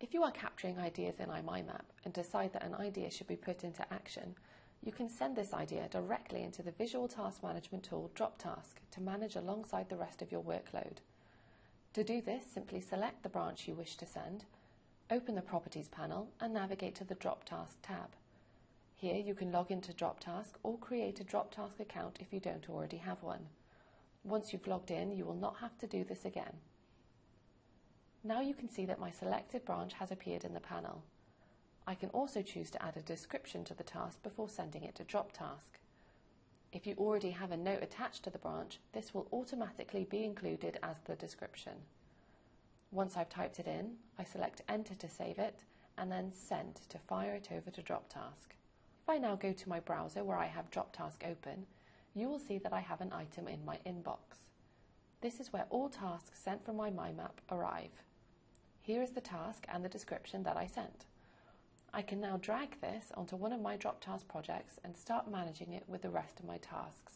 If you are capturing ideas in iMindMap and decide that an idea should be put into action, you can send this idea directly into the visual task management tool DropTask to manage alongside the rest of your workload. To do this, simply select the branch you wish to send, open the Properties panel and navigate to the DropTask tab. Here you can log into DropTask or create a DropTask account if you don't already have one. Once you've logged in, you will not have to do this again. Now you can see that my selected branch has appeared in the panel. I can also choose to add a description to the task before sending it to DropTask. If you already have a note attached to the branch, this will automatically be included as the description. Once I've typed it in, I select Enter to save it and then Send to fire it over to DropTask. If I now go to my browser where I have DropTask open, you will see that I have an item in my inbox. This is where all tasks sent from my iMindMap arrive. Here is the task and the description that I sent. I can now drag this onto one of my DropTask projects and start managing it with the rest of my tasks.